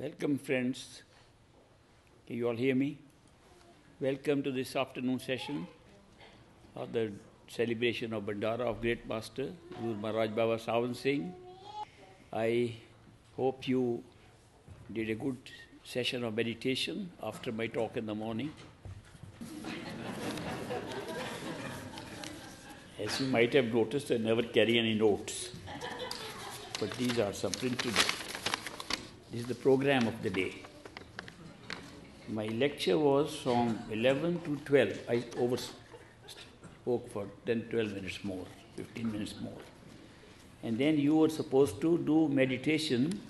Welcome, friends. Can you all hear me? Welcome to this afternoon session of the celebration of Bandara of Great Master, Guru Maharaj Baba Sawan Singh. I hope you did a good session of meditation after my talk in the morning. As you might have noticed, I never carry any notes, but these are some printed. This is the program of the day. My lecture was from 11 to 12. I overspoke for 10, 12 minutes more, 15 minutes more. And then you were supposed to do meditation.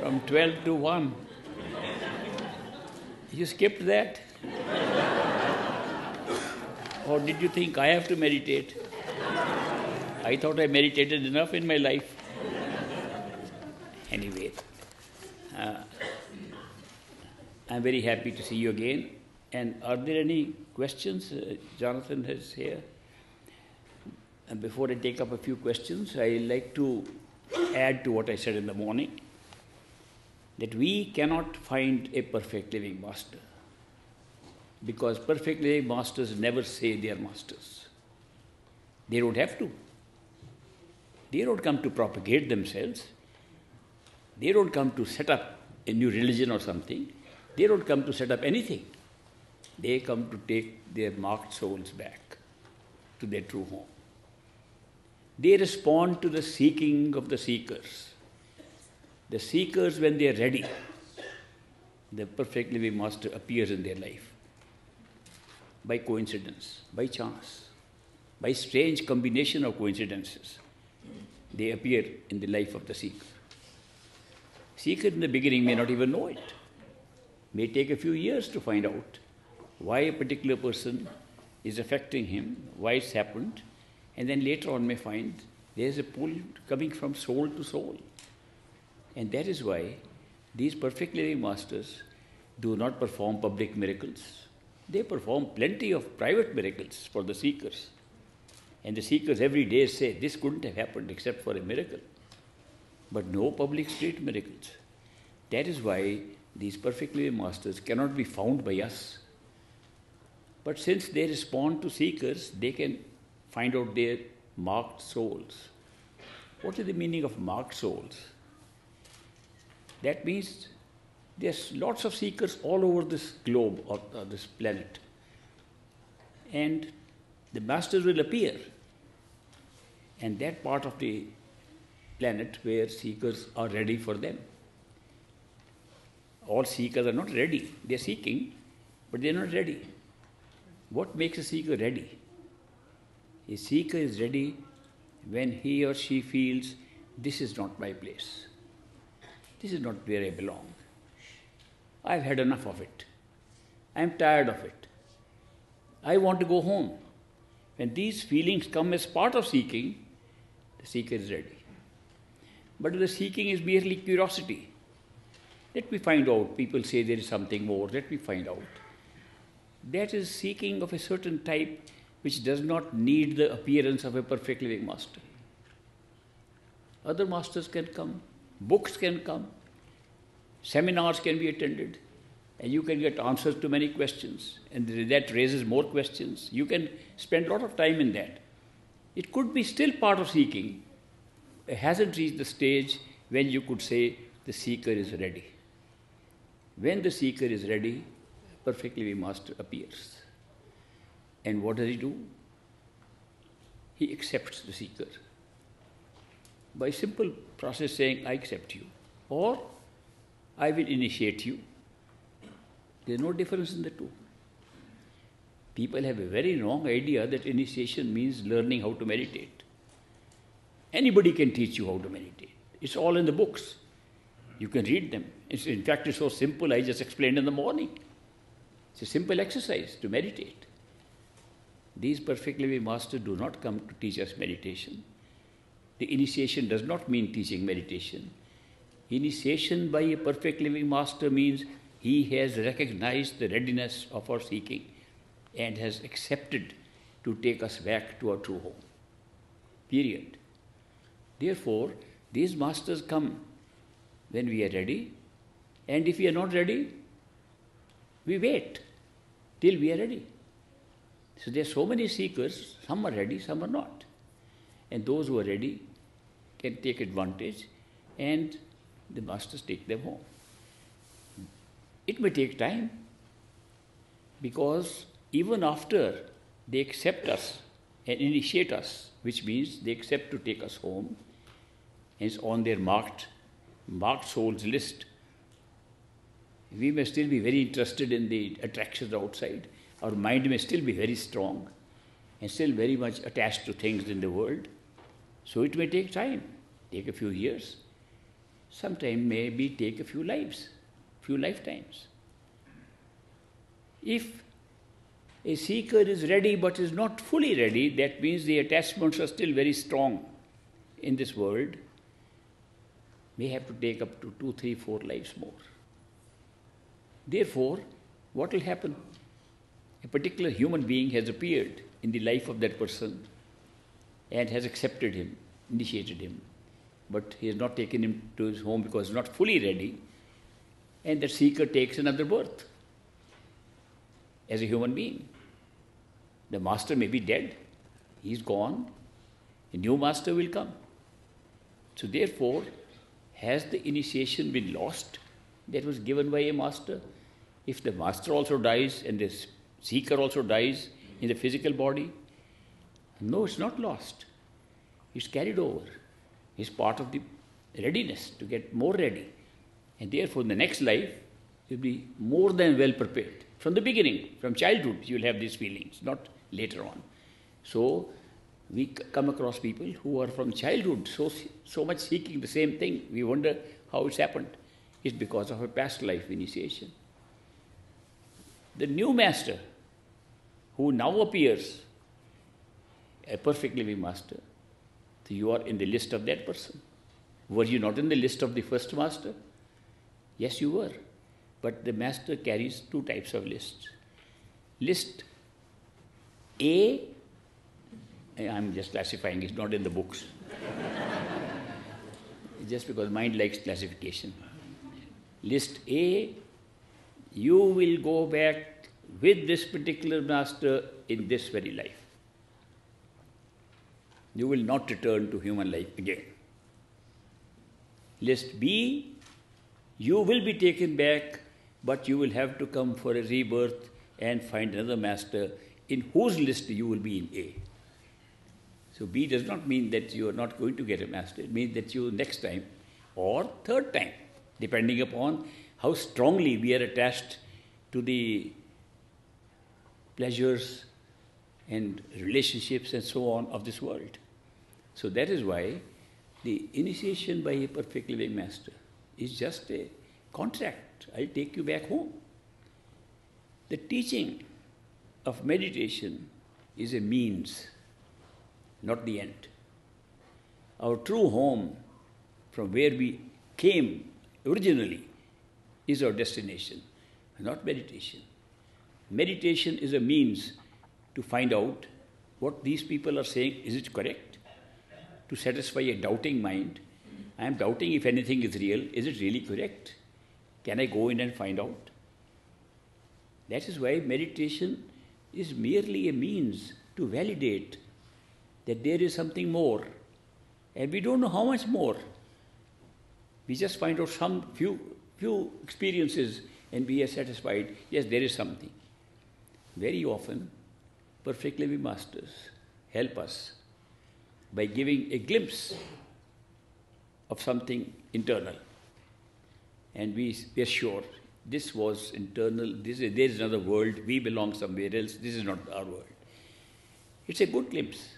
From 12 to 1. You skipped that? Or did you think I have to meditate? I thought I meditated enough in my life. Anyway, I'm very happy to see you again. And are there any questions? Jonathan is here. And before I take up a few questions, I'd like to add to what I said in the morning, that we cannot find a perfect living master, because perfect living masters never say they are masters. They don't have to. They don't come to propagate themselves. They don't come to set up a new religion or something. They don't come to set up anything. They come to take their marked souls back to their true home. They respond to the seeking of the seekers. The seekers, when they are ready, the perfect living master appears in their life by coincidence, by chance, by strange combination of coincidences. They appear in the life of the seeker. Seeker in the beginning may not even know it. May take a few years to find out why a particular person is affecting him, why it's happened, and then later on may find there's a pull coming from soul to soul. And that is why these perfect living masters do not perform public miracles. They perform plenty of private miracles for the seekers. And the seekers every day say, this couldn't have happened except for a miracle. But no public street miracles. That is why these perfect living masters cannot be found by us. But since they respond to seekers, they can find out their marked souls. What is the meaning of marked souls? That means there's lots of seekers all over this globe or this planet. And the masters will appear, and that part of the planet where seekers are ready for them. All seekers are not ready. They are seeking, but they are not ready. What makes a seeker ready? A seeker is ready when he or she feels, this is not my place. This is not where I belong. I've had enough of it. I'm tired of it. I want to go home. When these feelings come as part of seeking, the seeker is ready. But if the seeking is merely curiosity, let me find out. People say there is something more. Let me find out. That is seeking of a certain type which does not need the appearance of a perfect living master. Other masters can come. Books can come. Seminars can be attended. And you can get answers to many questions, and that raises more questions. You can spend a lot of time in that. It could be still part of seeking. It hasn't reached the stage when you could say the seeker is ready. When the seeker is ready, perfect living master appears. And what does he do? He accepts the seeker. By simple process saying, I accept you, or I will initiate you. There's no difference in the two. People have a very wrong idea that initiation means learning how to meditate. Anybody can teach you how to meditate. It's all in the books. You can read them. In fact, it's so simple, I just explained in the morning. It's a simple exercise to meditate. These perfect living masters do not come to teach us meditation. The initiation does not mean teaching meditation. Initiation by a perfect living master means he has recognized the readiness of our seeking and has accepted to take us back to our true home. period. Therefore, these masters come when we are ready, and if we are not ready, we wait till we are ready. So there are so many seekers, some are ready, some are not. And those who are ready can take advantage, and the masters take them home. It may take time, because even after they accept us and initiate us, which means they accept to take us home, and it's on their marked souls list, we may still be very interested in the attractions outside. Our mind may still be very strong and still very much attached to things in the world. So it may take time, take a few years, sometimes maybe take a few lives, few lifetimes. If a seeker is ready but is not fully ready, that means the attachments are still very strong in this world, may have to take up to 2, 3, 4 lives more. Therefore, what will happen? A particular human being has appeared in the life of that person and has accepted him, initiated him, but he has not taken him to his home because he is not fully ready, and the seeker takes another birth as a human being. The master may be dead, he is gone, a new master will come. So therefore, has the initiation been lost that was given by a master? If the master also dies and the seeker also dies in the physical body, no, it's not lost. It's carried over. It's part of the readiness to get more ready. And therefore, in the next life, you'll be more than well prepared. From the beginning, from childhood, you'll have these feelings, not later on. So, we come across people who are from childhood so much seeking the same thing. We wonder how it's happened. It's because of a past life initiation. The new master, who now appears a perfect living master, so you are in the list of that person. Were you not in the list of the first master? Yes, you were. But the master carries two types of lists. List A, I'm just classifying, it's not in the books. Just because mind likes classification. List A, you will go back with this particular master in this very life. You will not return to human life again. List B, you will be taken back, but you will have to come for a rebirth and find another master in whose list you will be in A. So B does not mean that you are not going to get a master. It means that you next time or third time, depending upon how strongly we are attached to the pleasures and relationships and so on of this world. So that is why the initiation by a perfect living master is just a contract. I'll take you back home. The teaching of meditation is a means, not the end. Our true home, from where we came originally, is our destination, not meditation. Meditation is a means to find out what these people are saying, is it correct? To satisfy a doubting mind. I am doubting if anything is real. Is it really correct? Can I go in and find out? That is why meditation is merely a means to validate that there is something more. And we don't know how much more. We just find out some few experiences and we are satisfied. Yes, there is something. Very often, perfect living masters help us by giving a glimpse of something internal. And we are sure this was internal, there is another world, we belong somewhere else, this is not our world. It's a good glimpse.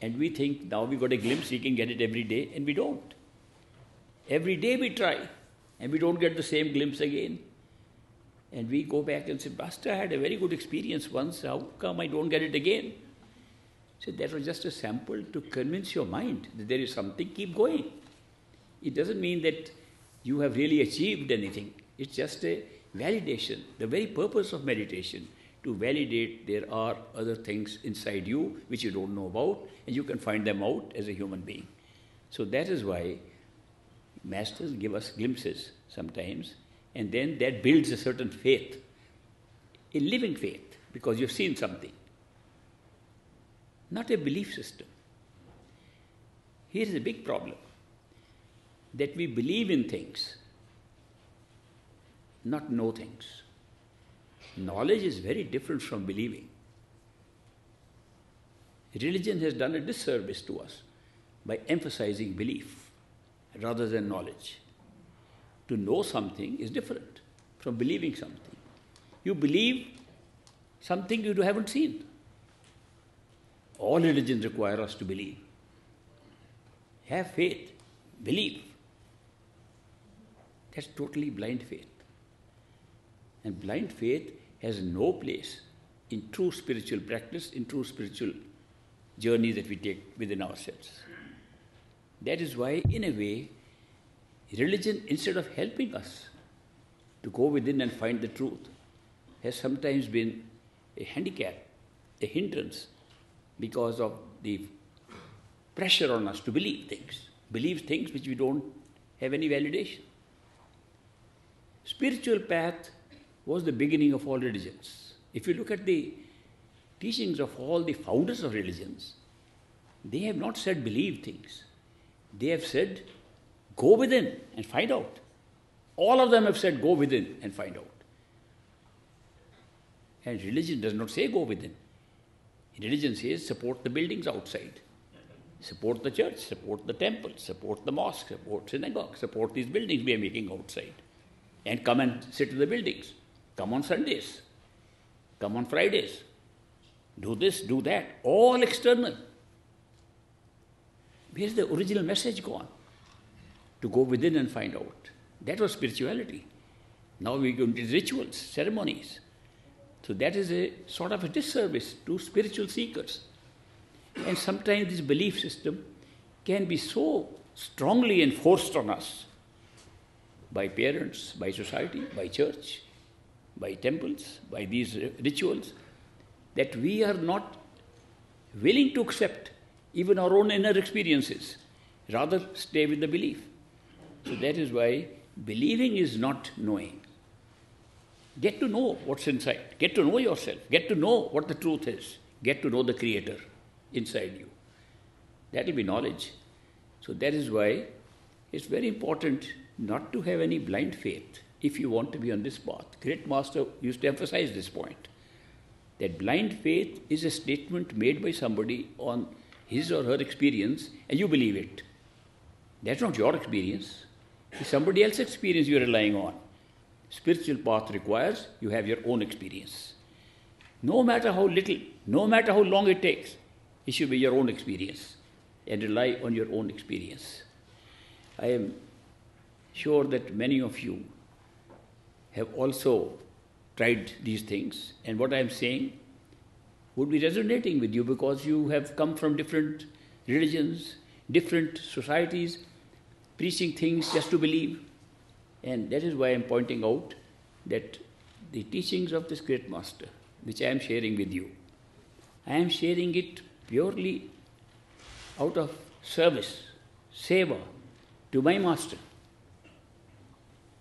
And we think now we got a glimpse, we can get it every day, and we don't. Every day we try, and we don't get the same glimpse again. And we go back and say, Master, I had a very good experience once, how come I don't get it again? So that was just a sample to convince your mind that there is something, keep going. It doesn't mean that you have really achieved anything. It's just a validation, the very purpose of meditation, to validate there are other things inside you which you don't know about, and you can find them out as a human being. So that is why masters give us glimpses sometimes, and then that builds a certain faith, a living faith, because you've seen something, not a belief system. Here is a big problem, that we believe in things, not know things. Knowledge is very different from believing. Religion has done a disservice to us by emphasizing belief rather than knowledge. To know something is different from believing something. You believe something you haven't seen. All religions require us to believe. Have faith, believe. That's totally blind faith. And blind faith has no place in true spiritual practice, in true spiritual journey that we take within ourselves. That is why, in a way, religion, instead of helping us to go within and find the truth, has sometimes been a handicap, a hindrance, because of the pressure on us to believe things which we don't have any validation. Spiritual path was the beginning of all religions. If you look at the teachings of all the founders of religions, they have not said believe things. They have said go within and find out. All of them have said go within and find out. And religion does not say go within. Religion says support the buildings outside. Support the church, support the temple, support the mosque, support synagogue, support these buildings we are making outside. And come and sit in the buildings. Come on Sundays. Come on Fridays. Do this, do that. All external. Where's the original message gone? To go within and find out. That was spirituality. Now we go into rituals, ceremonies. So that is a sort of a disservice to spiritual seekers. And sometimes this belief system can be so strongly enforced on us by parents, by society, by church, by temples, by these rituals, that we are not willing to accept even our own inner experiences, rather stay with the belief. So that is why believing is not knowing. Get to know what's inside. Get to know yourself. Get to know what the truth is. Get to know the Creator inside you. That will be knowledge. So that is why it's very important not to have any blind faith if you want to be on this path. Great Master used to emphasize this point, that blind faith is a statement made by somebody on his or her experience and you believe it. That's not your experience. It's somebody else's experience you're relying on. Spiritual path requires you have your own experience. No matter how little, no matter how long it takes, it should be your own experience and rely on your own experience. I am sure that many of you have also tried these things, and what I am saying would be resonating with you because you have come from different religions, different societies, preaching things just to believe. And that is why I am pointing out that the teachings of this great master, which I am sharing with you, I am sharing it purely out of service, seva, to my master.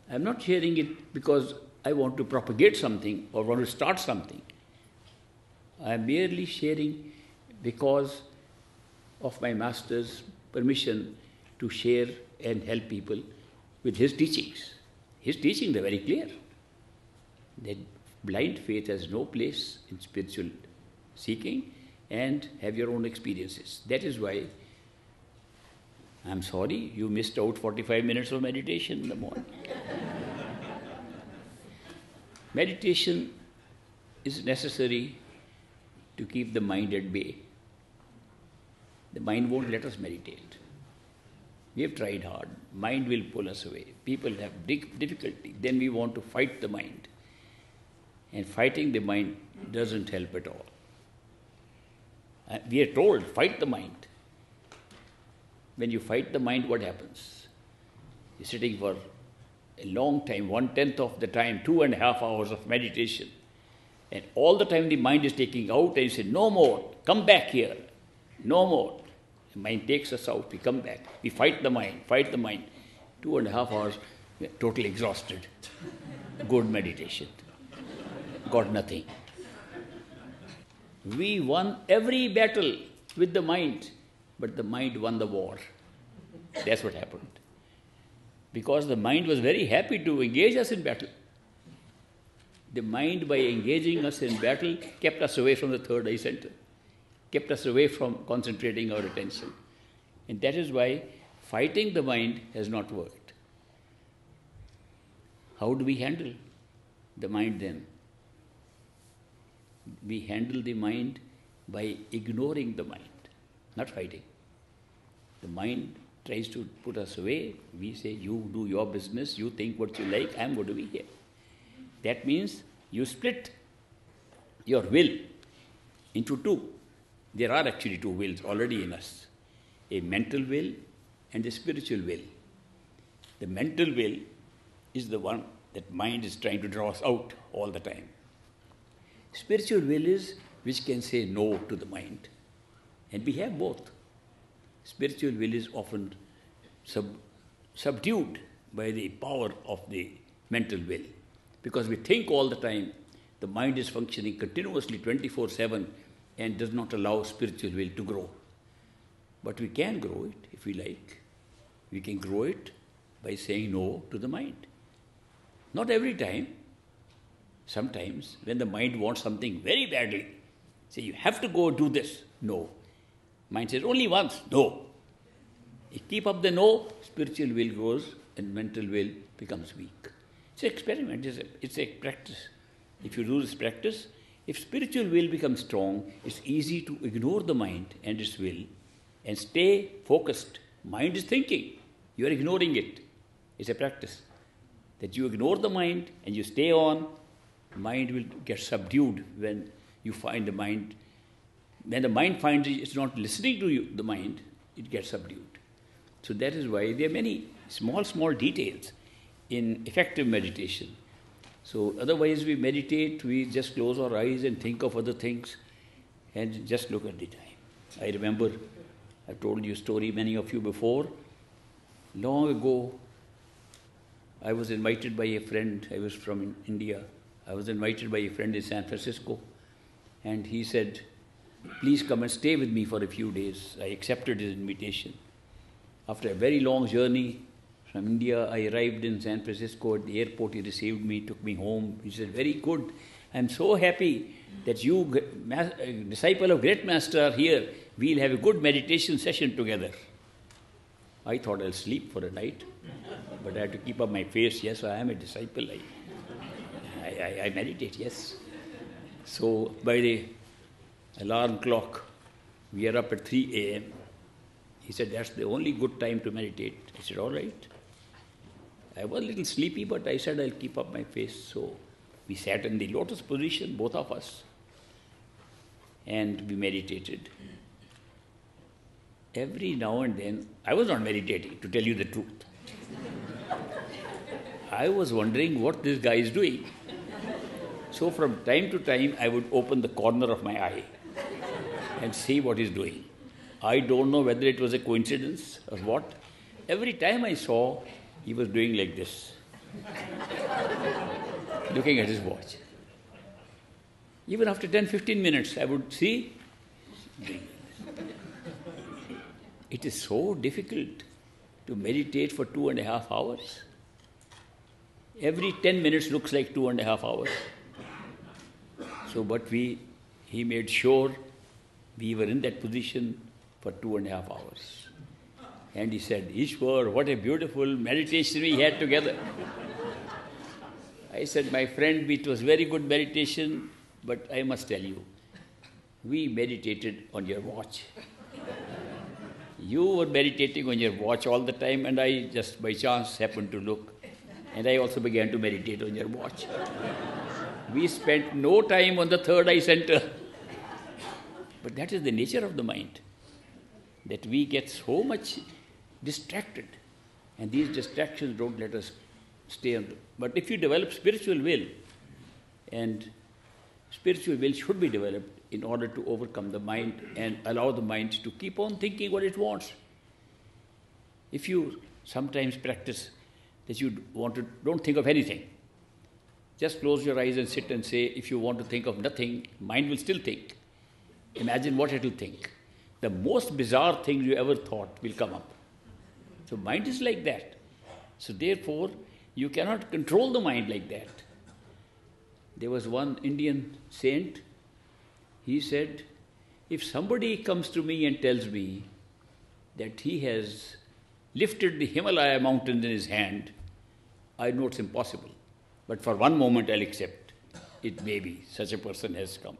I am not sharing it because I want to propagate something or want to start something. I am merely sharing because of my master's permission to share and help people with his teachings. His teachings are very clear, that blind faith has no place in spiritual seeking, and have your own experiences. That is why I'm sorry you missed out 45 minutes of meditation in the morning. Meditation is necessary to keep the mind at bay. The mind won't let us meditate. We have tried hard. Mind will pull us away. People have big difficulty. Then we want to fight the mind. And fighting the mind doesn't help at all. We are told, fight the mind. When you fight the mind, what happens? You're sitting for a long time, 1/10 of the time, 2.5 hours of meditation. And all the time the mind is taking out, and you say, no more, come back here, no more. The mind takes us out, we come back, we fight the mind. 2.5 hours, we are totally exhausted. Good meditation. Got nothing. We won every battle with the mind, but the mind won the war. That's what happened. Because the mind was very happy to engage us in battle. The mind, by engaging us in battle, kept us away from the third eye center, kept us away from concentrating our attention. And that is why fighting the mind has not worked. How do we handle the mind then? We handle the mind by ignoring the mind, not fighting. The mind tries to put us away. We say, you do your business, you think what you like, I'm going to be here. That means you split your will into two. There are actually two wills already in us, a mental will and a spiritual will. The mental will is the one that mind is trying to draw us out all the time. Spiritual will is which can say no to the mind. And we have both. Spiritual will is often subdued by the power of the mental will. Because we think all the time, the mind is functioning continuously 24/7 and does not allow spiritual will to grow. But we can grow it if we like. We can grow it by saying no to the mind. Not every time. Sometimes, when the mind wants something very badly, say, you have to go do this. No. Mind says, only once. No. You keep up the no, spiritual will grows and mental will becomes weak. It's an experiment. It's a practice. If you do this practice, if spiritual will becomes strong, it's easy to ignore the mind and its will and stay focused. Mind is thinking. You are ignoring it. It's a practice. That you ignore the mind and you stay on. Mind will get subdued when you find the mind. When the mind finds it's not listening to you, the mind, it gets subdued. So that is why there are many small details in effective meditation. So otherwise we meditate, we just close our eyes and think of other things and just look at the time. I remember, I've told you a story, many of you before. Long ago, I was invited by a friend, I was from India. I was invited by a friend in San Francisco, and he said, please come and stay with me for a few days. I accepted his invitation. After a very long journey from India, I arrived in San Francisco. At the airport, he received me, took me home. He said, very good. I'm so happy that you, disciple of Great Master, are here. We'll have a good meditation session together. I thought I'll sleep for a night, but I had to keep up my face. Yes, I am a disciple. I meditate, yes. So by the alarm clock, we are up at 3 a.m. He said, that's the only good time to meditate. I said, all right. I was a little sleepy, but I said, I'll keep up my face. So we sat in the lotus position, both of us, and we meditated. Every now and then, I was not meditating, to tell you the truth. I was wondering what this guy is doing. So from time to time, I would open the corner of my eye and see what he's doing. I don't know whether it was a coincidence or what. Every time I saw, he was doing like this, looking at his watch. Even after 10-15 minutes, I would see. It is so difficult to meditate for 2.5 hours. Every 10 minutes looks like 2.5 hours. So, but he made sure we were in that position for 2.5 hours. And he said, Ishwar, what a beautiful meditation we had together. I said, my friend, it was very good meditation, but I must tell you, we meditated on your watch. You were meditating on your watch all the time, and I just by chance happened to look. And I also began to meditate on your watch. We spent no time on the third eye center. But that is the nature of the mind, that we get so much distracted. And these distractions don't let us stay on. But if you develop spiritual will and Spiritual will should be developed in order to overcome the mind and allow the mind to keep on thinking what it wants. If you sometimes practice that you want to, don't think of anything. Just close your eyes and sit and say, if you want to think of nothing, mind will still think. Imagine what it will think. The most bizarre thing you ever thought will come up. So mind is like that. So therefore, you cannot control the mind like that. There was one Indian saint, he said, if somebody comes to me and tells me that he has lifted the Himalaya mountains in his hand, I know it's impossible. But for one moment I'll accept it may be such a person has come.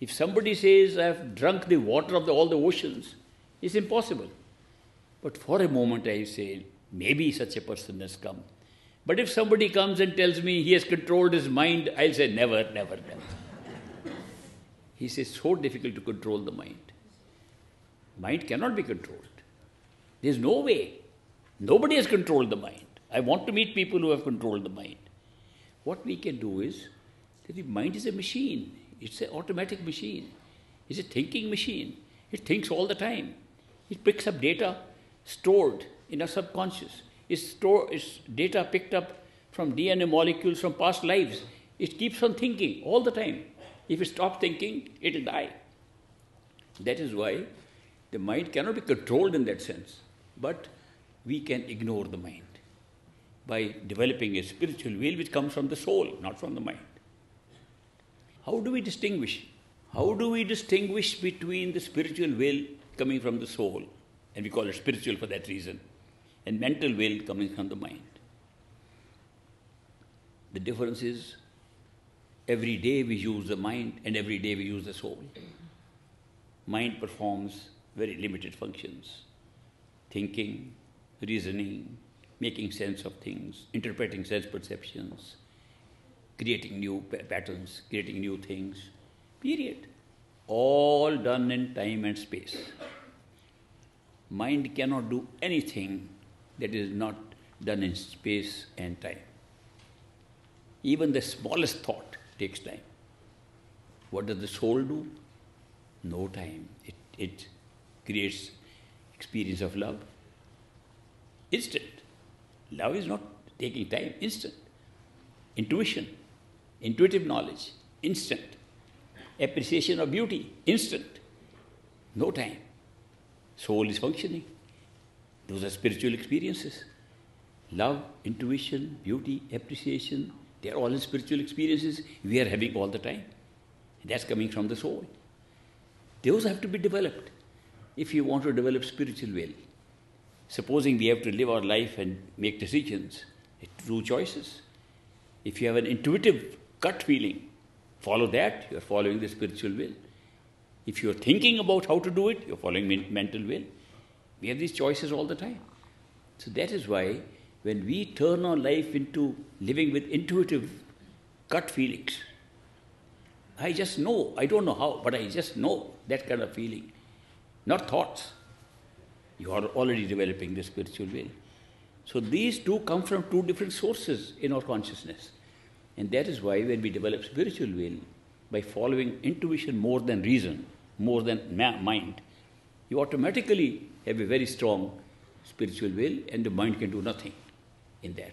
If somebody says I have drunk the water of all the oceans, it's impossible. But for a moment I say maybe such a person has come. But if somebody comes and tells me he has controlled his mind, I'll say never, never, never. He says so difficult to control the mind. Mind cannot be controlled. There's no way. Nobody has controlled the mind. I want to meet people who have controlled the mind. What we can do is that the mind is a machine. It's an automatic machine. It's a thinking machine. It thinks all the time. It picks up data stored in our subconscious. It's data picked up from DNA molecules from past lives. It keeps on thinking all the time. If it stops thinking, it will die. That is why the mind cannot be controlled in that sense. But we can ignore the mind by developing a spiritual will which comes from the soul, not from the mind. How do we distinguish? How do we distinguish between the spiritual will coming from the soul, and we call it spiritual for that reason, and mental will coming from the mind? The difference is every day we use the mind and every day we use the soul. Mind performs very limited functions. Thinking, reasoning, making sense of things, interpreting sense perceptions, creating new patterns, creating new things, period. All done in time and space. Mind cannot do anything that is not done in space and time. Even the smallest thought takes time. What does the soul do? No time. It creates experience of love. Instant. Love is not taking time. Instant. Intuition. Intuitive knowledge. Instant. Appreciation of beauty. Instant. No time. Soul is functioning. Those are spiritual experiences. Love, intuition, beauty, appreciation, they are all spiritual experiences we are having all the time. That's coming from the soul. Those have to be developed if you want to develop spiritual will. Supposing we have to live our life and make decisions, true choices. If you have an intuitive gut feeling, follow that, you are following the spiritual will. If you're thinking about how to do it, you're following mental will. We have these choices all the time. So that is why when we turn our life into living with intuitive gut feelings, I just know, I don't know how, but I just know, that kind of feeling, not thoughts. You are already developing the spiritual will. So these two come from two different sources in our consciousness. And that is why when we develop spiritual will, by following intuition more than reason, more than mind, you automatically have a very strong spiritual will and the mind can do nothing in that.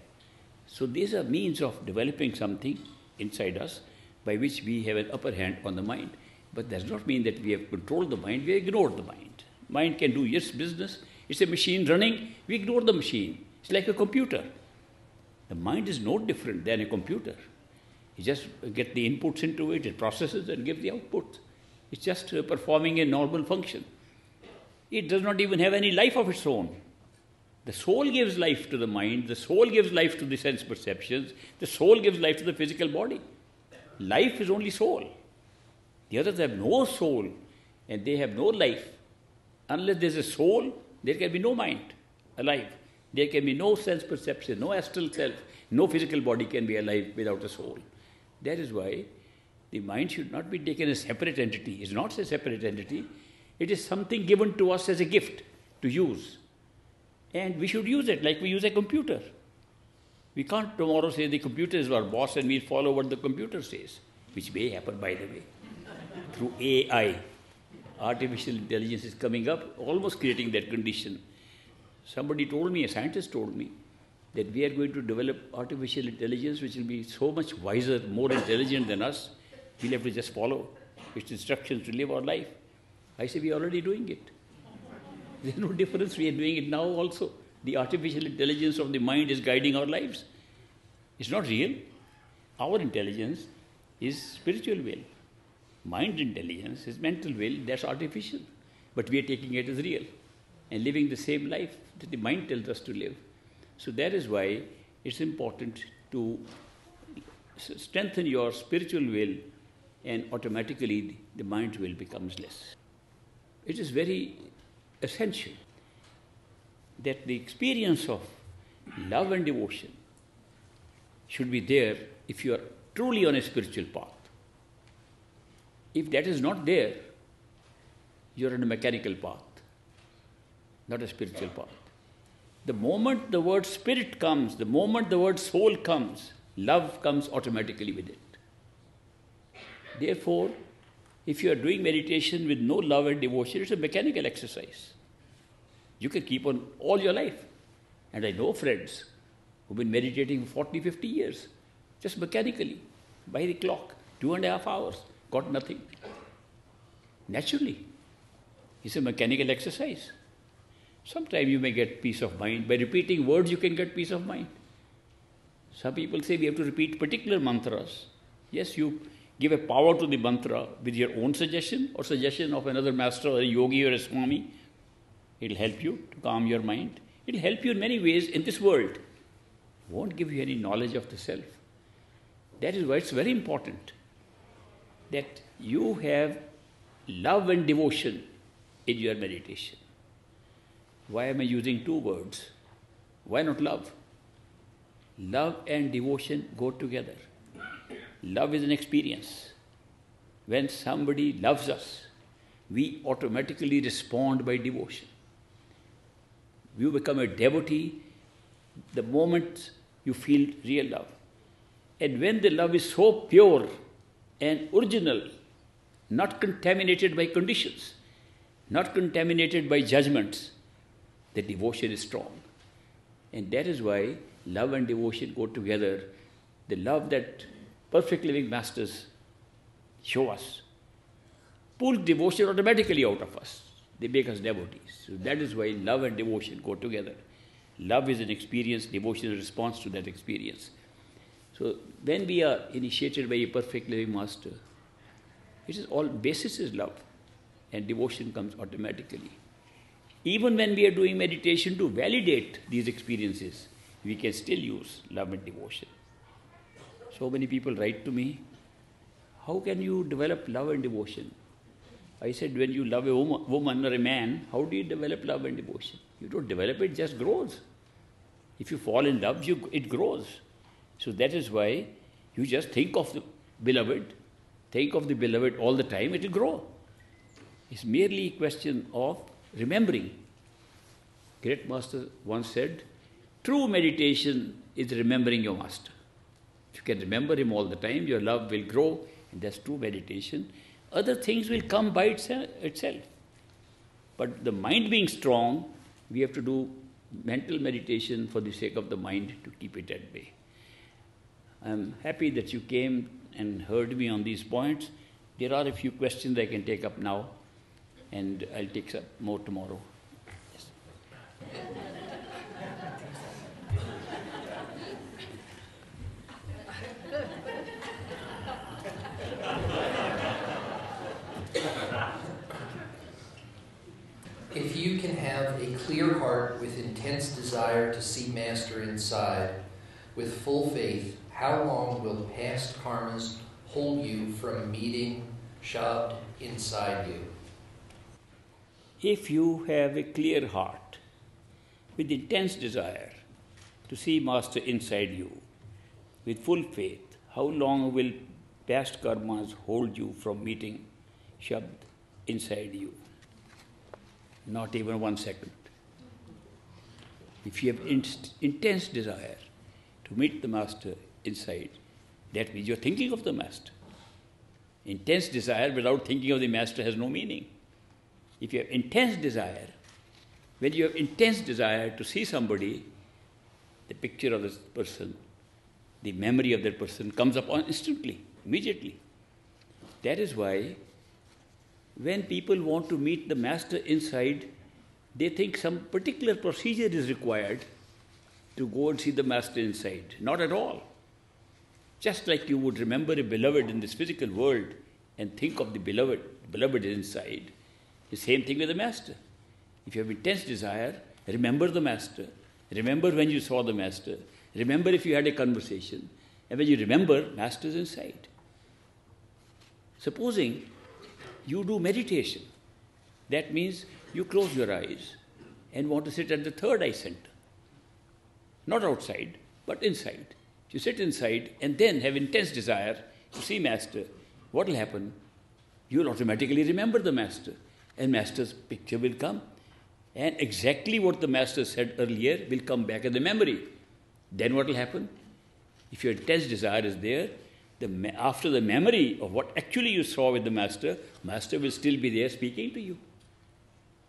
So these are means of developing something inside us by which we have an upper hand on the mind. But that does not mean that we have controlled the mind, we have ignored the mind. Mind can do its business, it's a machine running, we ignore the machine. It's like a computer. The mind is no different than a computer. You just get the inputs into it, it processes and gives the output. It's just performing a normal function. It does not even have any life of its own. The soul gives life to the mind, the soul gives life to the sense perceptions, the soul gives life to the physical body. Life is only soul. The others have no soul and they have no life. Unless there's a soul, there can be no mind alive. There can be no sense perception, no astral self, no physical body can be alive without a soul. That is why the mind should not be taken as a separate entity. It's not a separate entity. It is something given to us as a gift to use. And we should use it like we use a computer. We can't tomorrow say the computer is our boss and we follow what the computer says. which may happen, by the way, through AI. Artificial intelligence is coming up, almost creating that condition. Somebody told me, a scientist told me, that we are going to develop artificial intelligence which will be so much wiser, more intelligent than us. We'll have to just follow its instructions to live our life. I say, we're already doing it. There's no difference, we are doing it now also. The artificial intelligence of the mind is guiding our lives. It's not real. Our intelligence is spiritual will. Mind intelligence is mental will, that's artificial. But we are taking it as real and living the same life that the mind tells us to live. So that is why it's important to strengthen your spiritual will, and automatically the mind's will becomes less. It is very essential that the experience of love and devotion should be there if you are truly on a spiritual path. If that is not there, you are on a mechanical path, not a spiritual path. The moment the word spirit comes, the moment the word soul comes, love comes automatically with it. Therefore, if you are doing meditation with no love and devotion, it's a mechanical exercise. You can keep on all your life. And I know friends who've been meditating for 40, 50 years, just mechanically, by the clock, 2.5 hours, got nothing. Naturally, it's a mechanical exercise. Sometimes you may get peace of mind. By repeating words, you can get peace of mind. Some people say we have to repeat particular mantras. Yes, you give a power to the mantra with your own suggestion or suggestion of another master or a yogi or a swami. It'll help you to calm your mind. It'll help you in many ways in this world. It won't give you any knowledge of the self. That is why it's very important that you have love and devotion in your meditation. Why am I using two words? Why not love? Love and devotion go together. Love is an experience. When somebody loves us, we automatically respond by devotion. You become a devotee the moment you feel real love. And when the love is so pure and original, not contaminated by conditions, not contaminated by judgments, the devotion is strong. And that is why love and devotion go together. The love that perfect living masters show us pulls devotion automatically out of us. They make us devotees. So that is why love and devotion go together. Love is an experience, devotion is a response to that experience. So when we are initiated by a perfect living master, it is all basis is love, and devotion comes automatically. Even when we are doing meditation to validate these experiences, we can still use love and devotion. So many people write to me, how can you develop love and devotion? I said, when you love a woman or a man, how do you develop love and devotion? You don't develop it, it just grows. If you fall in love, it grows. So that is why you just think of the beloved all the time, it will grow. It's merely a question of remembering. Great master once said, true meditation is remembering your master. If you can remember him all the time, your love will grow, and that's true meditation. Other things will come by itself. But the mind being strong, we have to do mental meditation for the sake of the mind to keep it at bay. I am happy that you came and heard me on these points. There are a few questions I can take up now, and I'll take up more tomorrow. Yes. If you can have a clear heart with intense desire to see Master inside, with full faith, how long will past karmas hold you from meeting Shabd inside you? If you have a clear heart with intense desire to see Master inside you, with full faith, how long will past karmas hold you from meeting Shabd inside you? Not even 1 second. If you have intense desire to meet the Master inside, that means you're thinking of the Master. Intense desire without thinking of the master has no meaning. If you have intense desire, when you have intense desire to see somebody, the picture of this person, the memory of that person comes up instantly, immediately. That is why when people want to meet the master inside, they think some particular procedure is required to go and see the master inside. Not at all. Just like you would remember a beloved in this physical world and think of the beloved is inside, the same thing with the master. If you have intense desire, remember the master. Remember when you saw the master. Remember if you had a conversation. And when you remember, master is inside. Supposing you do meditation, that means you close your eyes and want to sit at the third eye center. Not outside, but inside. You sit inside and then have intense desire to see master. What will happen? You will automatically remember the master. And master's picture will come. And exactly what the master said earlier will come back in the memory. Then what will happen? If your intense desire is there, after the memory of what actually you saw with the master, master will still be there speaking to you.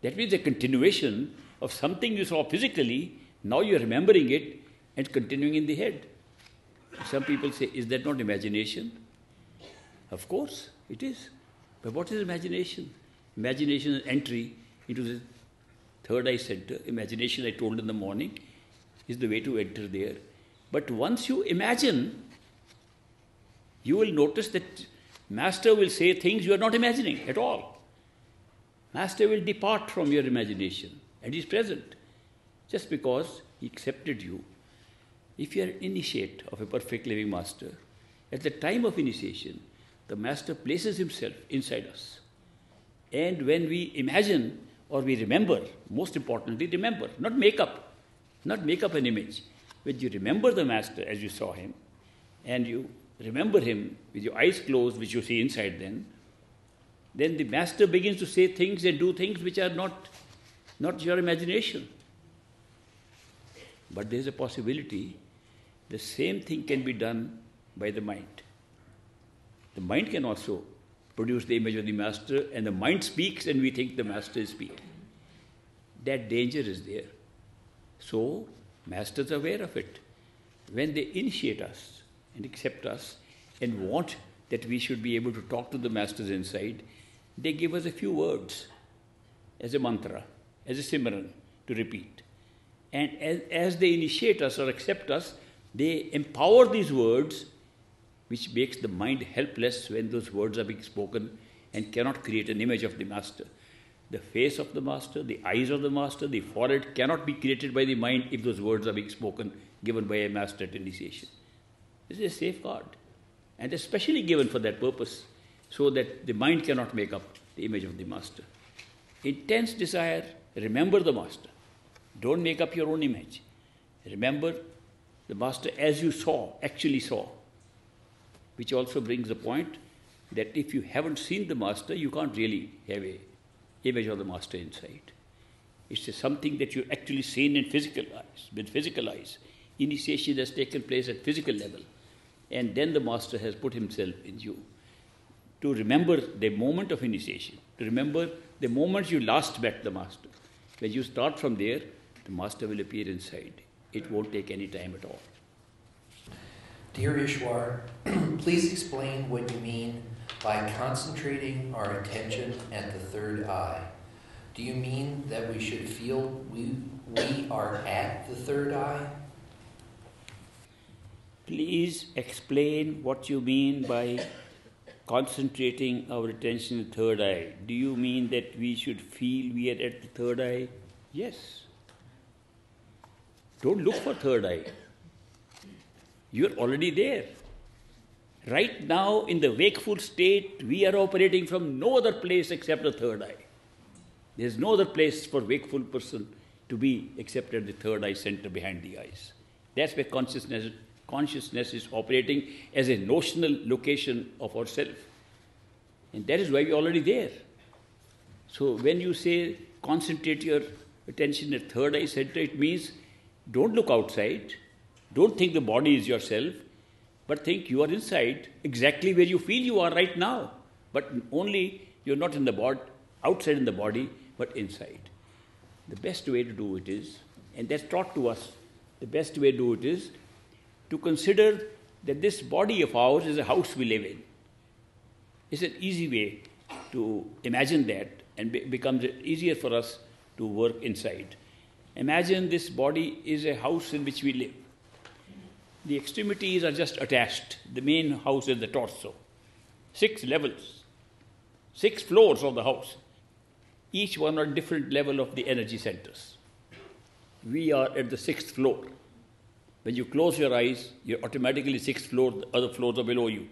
That means a continuation of something you saw physically, now you're remembering it and continuing in the head. Some people say, is that not imagination? Of course, it is. But what is imagination? Imagination is entry into the third eye center. Imagination, I told in the morning, is the way to enter there. But once you imagine, you will notice that master will say things you are not imagining at all. Master will depart from your imagination and is present just because he accepted you. If you are initiate of a perfect living master, at the time of initiation, the master places himself inside us. And when we imagine or we remember, most importantly remember, not make up an image. When you remember the master as you saw him and you remember him with your eyes closed, which you see inside then the master begins to say things and do things which are not your imagination. But there is a possibility the same thing can be done by the mind. The mind can also produce the image of the master, and the mind speaks and we think the master is speaking. That danger is there. So, masters are aware of it. When they initiate us and accept us and want that we should be able to talk to the masters inside, they give us a few words as a mantra, as a simran to repeat. And as they initiate us or accept us, they empower these words, which makes the mind helpless when those words are being spoken and cannot create an image of the master. The face of the master, the eyes of the master, the forehead cannot be created by the mind if those words are being spoken, given by a master at initiation. This is a safeguard, and especially given for that purpose, so that the mind cannot make up the image of the master. Intense desire, remember the master. Don't make up your own image. Remember the master as you saw, actually saw. Which also brings the point that if you haven't seen the master, you can't really have an image of the master inside. It's something that you've actually seen in physical eyes, with physical eyes. Initiation has taken place at physical level. And then the master has put himself in you. To remember the moment of initiation, to remember the moment you last met the master. When you start from there, the master will appear inside. It won't take any time at all. Dear Ishwar, please explain what you mean by concentrating our attention at the third eye. Do you mean that we should feel we are at the third eye? Please explain what you mean by concentrating our attention at the third eye. Do you mean that we should feel we are at the third eye? Yes. Don't look for third eye. You're already there. Right now, in the wakeful state, we are operating from no other place except the third eye. There's no other place for wakeful person to be except at the third eye center behind the eyes. That's where consciousness is operating as a notional location of ourself. And that is why we're already there. So when you say concentrate your attention at third eye center, it means don't look outside. Don't think the body is yourself, but think you are inside, exactly where you feel you are right now. But only you're not in the body, outside in the body, but inside. The best way to do it is, and that's taught to us, the best way to do it is to consider that this body of ours is a house we live in. It's an easy way to imagine that, and it becomes easier for us to work inside. Imagine this body is a house in which we live. The extremities are just attached. The main house is the torso. 6 levels, 6 floors of the house. Each one on a different level of the energy centers. We are at the 6th floor. When you close your eyes, you're automatically 6th floor, the other floors are below you.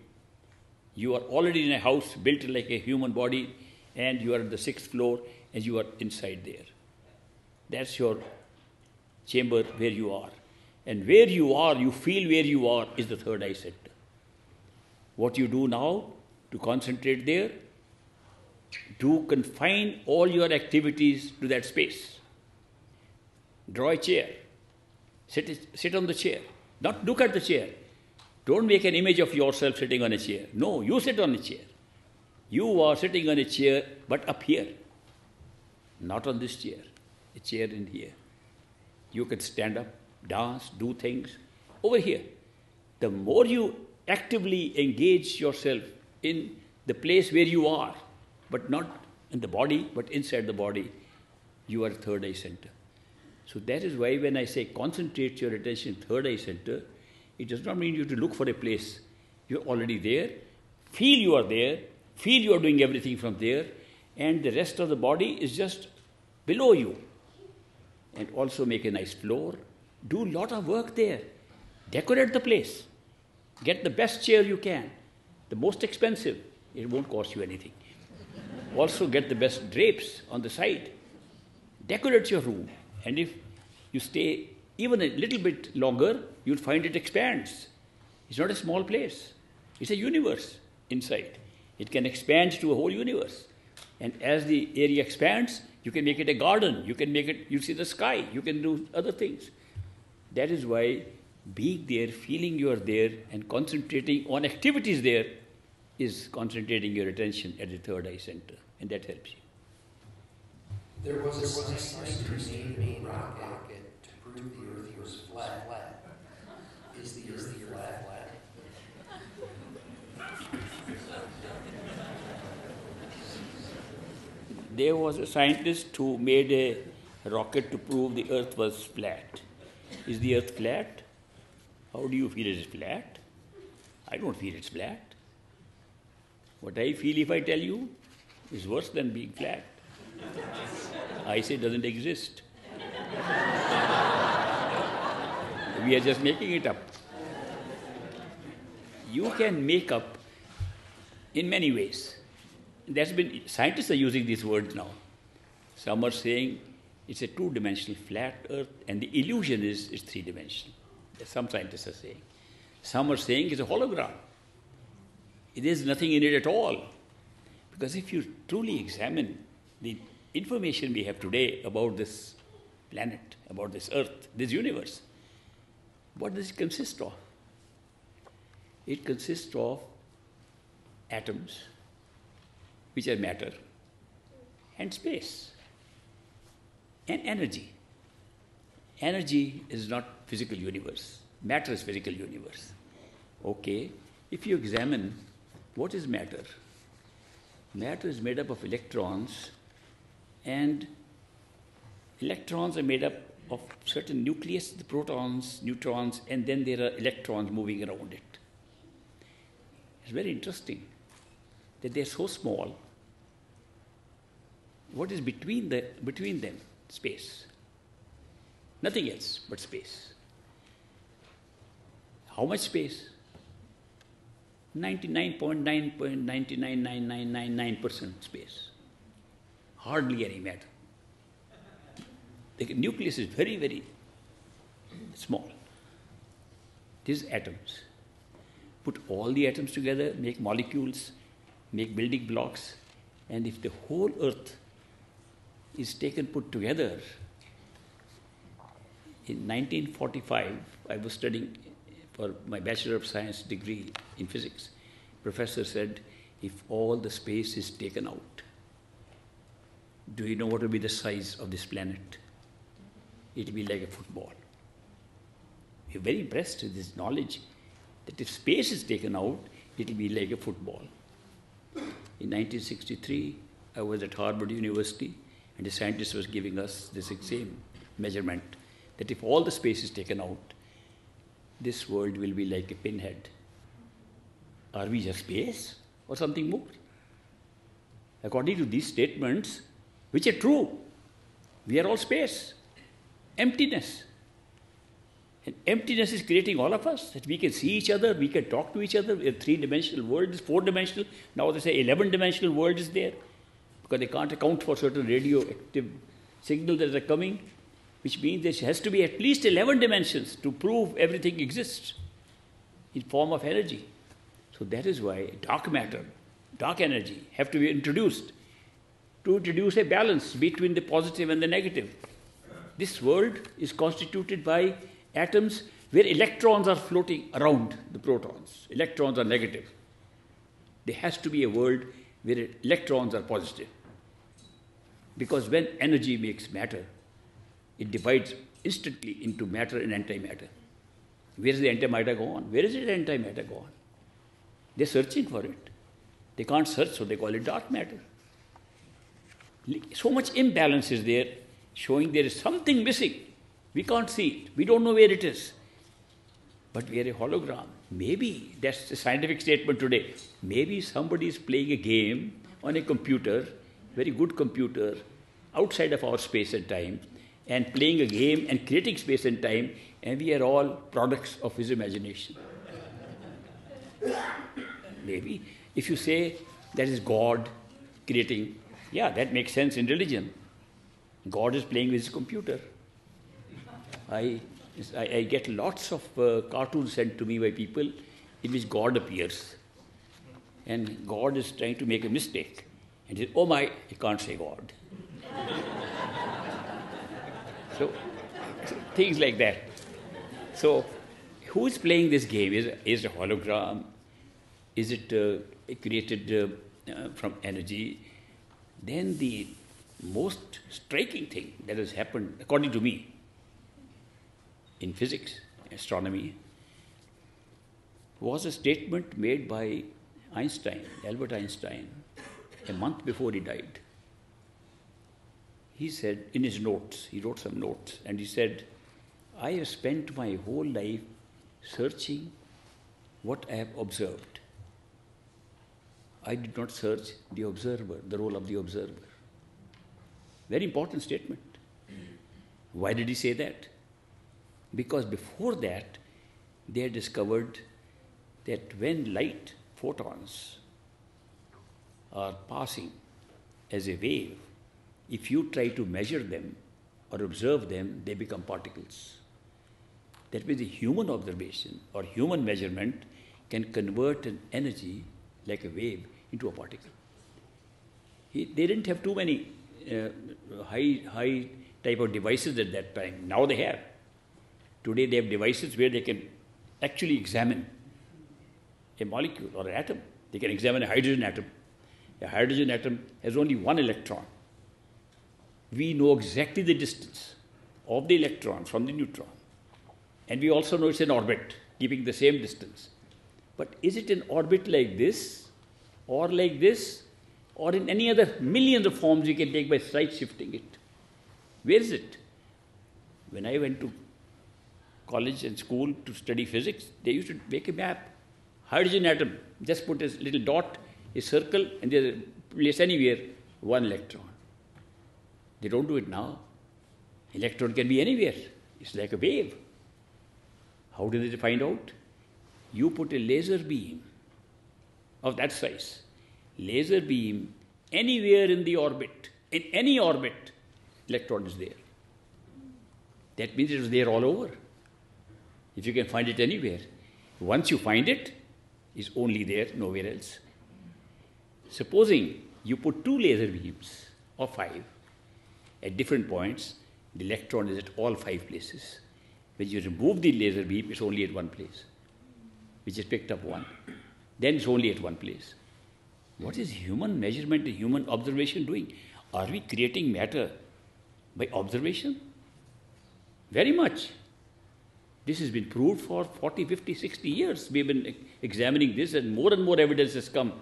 You are already in a house built like a human body, and you are at the 6th floor, and you are inside there. That's your chamber where you are. And where you are, you feel where you are, is the third eye sector. What you do now to concentrate there, to confine all your activities to that space. Draw a chair. Sit on the chair. Not look at the chair. Don't make an image of yourself sitting on a chair. No, you sit on a chair. You are sitting on a chair, but up here. Not on this chair. A chair in here. You can stand up, dance, do things over here. The more you actively engage yourself in the place where you are, but not in the body, but inside the body, you are third eye center. So that is why when I say concentrate your attention third eye center, it does not mean you to look for a place. You're already there. Feel you are there. Feel you are doing everything from there. And the rest of the body is just below you. And also make a nice floor. Do a lot of work there. Decorate the place. Get the best chair you can. The most expensive. It won't cost you anything. Also get the best drapes on the side. Decorate your room. And if you stay even a little bit longer, you'll find it expands. It's not a small place. It's a universe inside. It can expand to a whole universe. And as the area expands, you can make it a garden. You can make it, you see the sky. You can do other things. That is why being there, feeling you are there, and concentrating on activities there is concentrating your attention at the third eye center. And that helps you. There was a scientist who made a rocket to prove the Earth was flat. Is the Earth flat? There was a scientist who made a rocket to prove the Earth was flat. Is the Earth flat? How do you feel it is flat? I don't feel it's flat. What I feel if I tell you is worse than being flat. I say it doesn't exist. We are just making it up. You can make up in many ways. There's been, scientists are using these words now. Some are saying it's a 2-dimensional flat Earth, and the illusion is it's 3-dimensional. Some scientists are saying. Some are saying it's a hologram. There's nothing in it at all. Because if you truly examine the information we have today about this planet, about this Earth, this universe, what does it consist of? It consists of atoms, which are matter, and space, and energy. Energy is not physical universe. Matter is physical universe. Okay, if you examine what is matter, matter is made up of electrons, and electrons are made up of certain nucleus, the protons, neutrons, and then there are electrons moving around it. It's very interesting that they're so small. What is between them? Space. Nothing else but space. How much space? 99.9999999% space. Hardly any matter. The nucleus is very, very small. These atoms. Put all the atoms together, make molecules, make building blocks, and if the whole Earth is taken, put together, in 1945, I was studying for my Bachelor of Science degree in physics. Professor said, if all the space is taken out? Do you know what will be the size of this planet? It will be like a football. We're very impressed with this knowledge that if space is taken out, it will be like a football. In 1963, I was at Harvard University, and a scientist was giving us this same measurement, that if all the space is taken out, this world will be like a pinhead. Are we just space or something more? According to these statements, which are true, we are all space, emptiness. And emptiness is creating all of us, that we can see each other, we can talk to each other. A three-dimensional world is four-dimensional. Now they say 11-dimensional world is there, because they can't account for certain radioactive signals that are coming, which means there has to be at least 11 dimensions to prove everything exists in form of energy. So that is why dark matter, dark energy have to be introduced to introduce a balance between the positive and the negative. This world is constituted by atoms where electrons are floating around the protons. Electrons are negative. There has to be a world where electrons are positive. Because when energy makes matter, it divides instantly into matter and antimatter. Where is the antimatter gone? Where is the antimatter gone? They're searching for it. They can't search, so they call it dark matter. So much imbalance is there, showing there is something missing. We can't see it. We don't know where it is. But we are a hologram. Maybe that's the scientific statement today. Maybe somebody is playing a game on a computer, very good computer, outside of our space and time, and playing a game and creating space and time, and we are all products of his imagination. Maybe. If you say that is God creating, yeah, that makes sense in religion. God is playing with his computer. I get lots of cartoons sent to me by people in which God appears. And God is trying to make a mistake. And he says, oh my, he can't say God. So, things like that. So, who is playing this game? Is it a hologram? Is it created from energy? Then the most striking thing that has happened, according to me, in physics, astronomy, was a statement made by Einstein, Albert Einstein, a month before he died. He said in his notes, he wrote some notes, and he said, I have spent my whole life searching what I have observed. I did not search the observer, the role of the observer. Very important statement. Why did he say that? Because before that, they had discovered that when light photons are passing as a wave, if you try to measure them or observe them, they become particles. That means a human observation or human measurement can convert an energy like a wave into a particle. They didn't have too many high type of devices at that time. Now they have. Today they have devices where they can actually examine a molecule or an atom. They can examine a hydrogen atom. A hydrogen atom has only one electron. We know exactly the distance of the electron from the neutron. And we also know it's in orbit, keeping the same distance. But is it in orbit like this, or in any other millions of forms you can take by slight shifting it? Where is it? When I went to college and school to study physics, they used to make a map. Hydrogen atom, just put a little dot, a circle, and they place anywhere one electron. They don't do it now. Electron can be anywhere. It's like a wave. How did they find out? You put a laser beam of that size. Laser beam anywhere in the orbit. In any orbit, electron is there. That means it was there all over. If you can find it anywhere. Once you find it, it's only there, nowhere else. Supposing you put two laser beams or five, at different points, the electron is at all five places. When you remove the laser beam, it's only at one place, which is picked up one. Then it's only at one place. What is human measurement and human observation doing? Are we creating matter by observation? Very much. This has been proved for 40, 50, 60 years. We've been examining this, and more evidence has come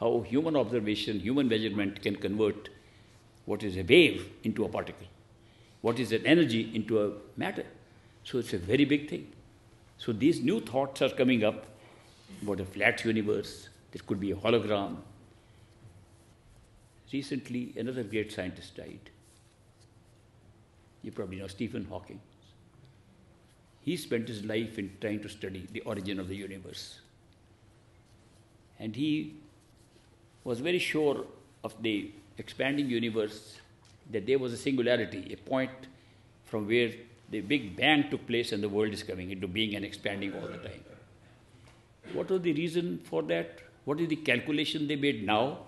how human observation, human measurement can convert what is a wave into a particle, what is an energy into a matter. So it's a very big thing. So these new thoughts are coming up about a flat universe. There could be a hologram. Recently, another great scientist died. You probably know Stephen Hawking. He spent his life in trying to study the origin of the universe. And he was very sure of the expanding universe, that there was a singularity, a point from where the Big Bang took place and the world is coming into being and expanding all the time. What was the reason for that? What is the calculation they made now?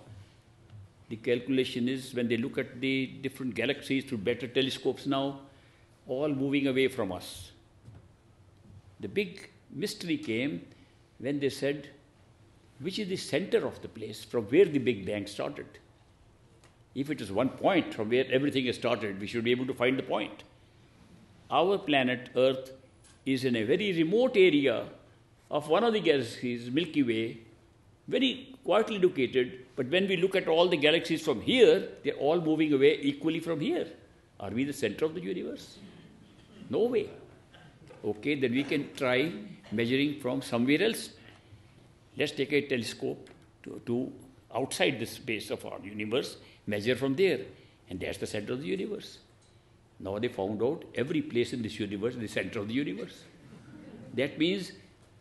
The calculation is when they look at the different galaxies through better telescopes now, all moving away from us. The big mystery came when they said, which is the center of the place from where the Big Bang started? If it is one point from where everything has started, we should be able to find the point. Our planet Earth is in a very remote area of one of the galaxies, Milky Way, very quietly located, but when we look at all the galaxies from here, they're all moving away equally from here. Are we the center of the universe? No way. Okay, then we can try measuring from somewhere else. Let's take a telescope to outside the space of our universe, measure from there, and that's the center of the universe. Now they found out every place in this universe is the center of the universe. That means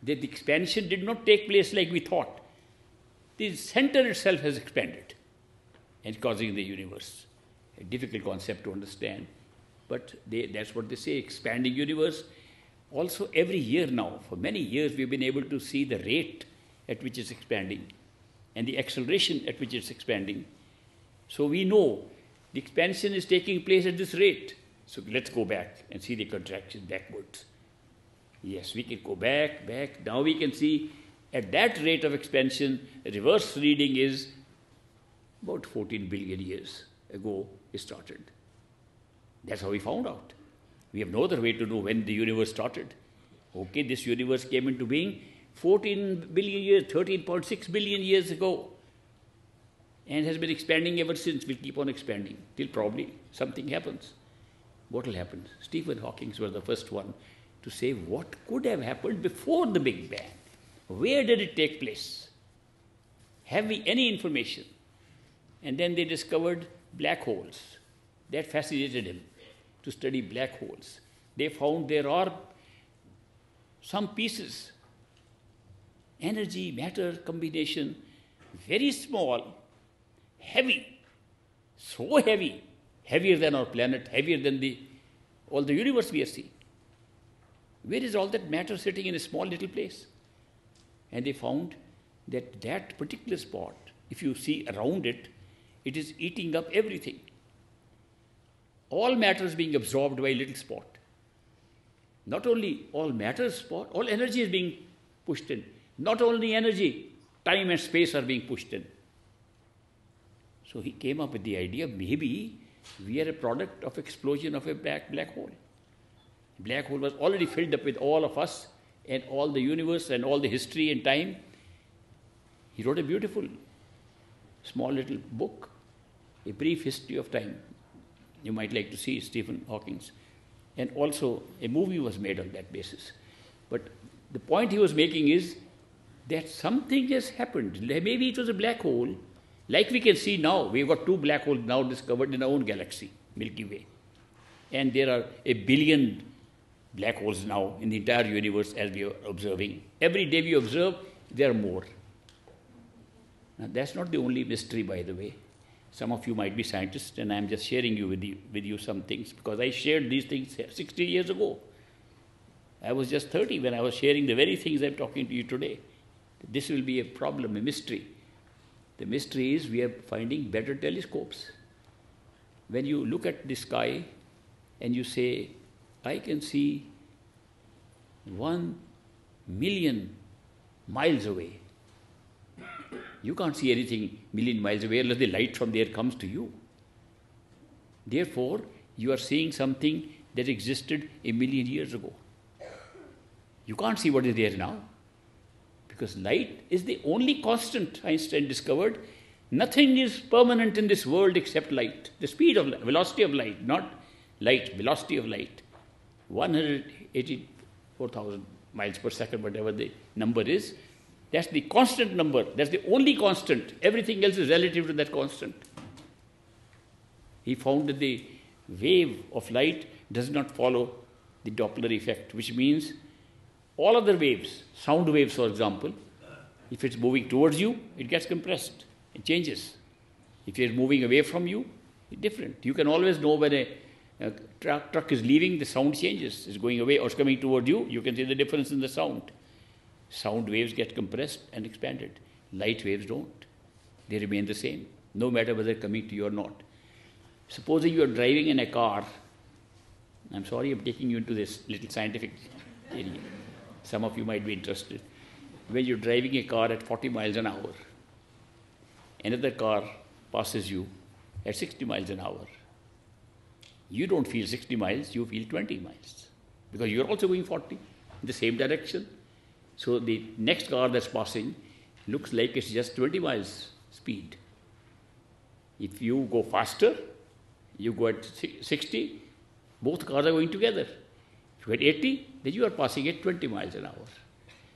that the expansion did not take place like we thought. The center itself has expanded and causing the universe. A difficult concept to understand, but that's what they say, expanding universe. Also every year now, for many years, we've been able to see the rate at which it's expanding and the acceleration at which it's expanding. So we know the expansion is taking place at this rate. So let's go back and see the contraction backwards. Yes, we can go back. Now we can see at that rate of expansion, reverse reading is about 14 billion years ago it started. That's how we found out. We have no other way to know when the universe started. Okay, this universe came into being 14 billion years, 13.6 billion years ago, and has been expanding ever since. We'll keep on expanding till probably something happens. What will happen? Stephen Hawking was the first one to say what could have happened before the Big Bang. Where did it take place? Have we any information? And then they discovered black holes. That fascinated him, to study black holes. They found there are some pieces, energy, matter combination, very small, heavy, so heavy, heavier than our planet, heavier than all the universe we are seeing. Where is all that matter sitting in a small little place? And they found that that particular spot, if you see around it, it is eating up everything. All matter is being absorbed by a little spot. Not only all matter spot, all energy is being pushed in. Not only energy, time and space are being pushed in. So he came up with the idea, maybe we are a product of explosion of a black hole. Black hole was already filled up with all of us and all the universe and all the history and time. He wrote a beautiful, small little book, A Brief History of Time. You might like to see Stephen Hawking's. And also a movie was made on that basis. But the point he was making is that something has happened. Maybe it was a black hole. Like we can see now, we've got two black holes now discovered in our own galaxy, Milky Way. And there are a billion black holes now in the entire universe as we are observing. Every day we observe, there are more. Now that's not the only mystery, by the way. Some of you might be scientists, and I'm just sharing with you some things, because I shared these things 60 years ago. I was just 30 when I was sharing the very things I'm talking to you today. This will be a problem, a mystery. The mystery is we are finding better telescopes. When you look at the sky and you say, I can see 1 million miles away. You can't see anything a million miles away unless the light from there comes to you. Therefore, you are seeing something that existed a million years ago. You can't see what is there now, because light is the only constant Einstein discovered. Nothing is permanent in this world except light. The speed of light, velocity of light, not light, velocity of light. 184,000 miles per second, whatever the number is. That's the constant number. That's the only constant. Everything else is relative to that constant. He found that the wave of light does not follow the Doppler effect, which means all other waves, sound waves for example, if it's moving towards you, it gets compressed. It changes. If it's moving away from you, it's different. You can always know when a truck is leaving, the sound changes. It's going away or it's coming toward you. You can see the difference in the sound. Sound waves get compressed and expanded. Light waves don't. They remain the same, no matter whether coming to you or not. Supposing you are driving in a car. I'm sorry I'm taking you into this little scientific area. Some of you might be interested. When you're driving a car at 40 miles an hour, another car passes you at 60 miles an hour. You don't feel 60 miles, you feel 20 miles. Because you're also going 40 in the same direction. So the next car that's passing looks like it's just 20 miles speed. If you go faster, you go at 60, both cars are going together. If you go at 80, then you are passing at 20 miles an hour.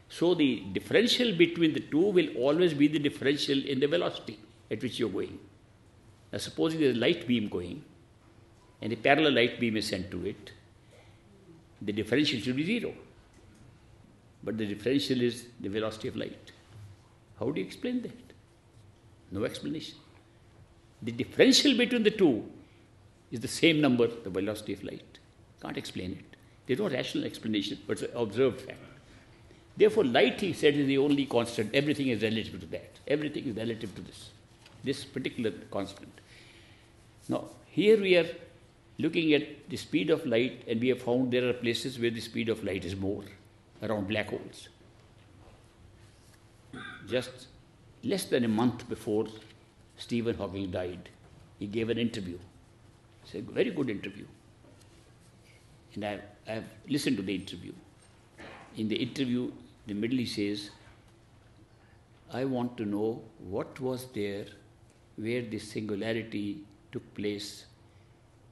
So the differential between the two will always be the differential in the velocity at which you're going. Now supposing there's a light beam going and a parallel light beam is sent to it, the differential should be zero. But the differential is the velocity of light. How do you explain that? No explanation. The differential between the two is the same number, the velocity of light. Can't explain it. There's no rational explanation, but it's an observed fact. Therefore, light, he said, is the only constant. Everything is relative to that. Everything is relative to this particular constant. Now, here we are looking at the speed of light, and we have found there are places where the speed of light is more, around black holes. Just less than a month before Stephen Hawking died, he gave an interview. It's a very good interview. And I've listened to the interview. In the interview, in the middle he says, I want to know what was there where the singularity took place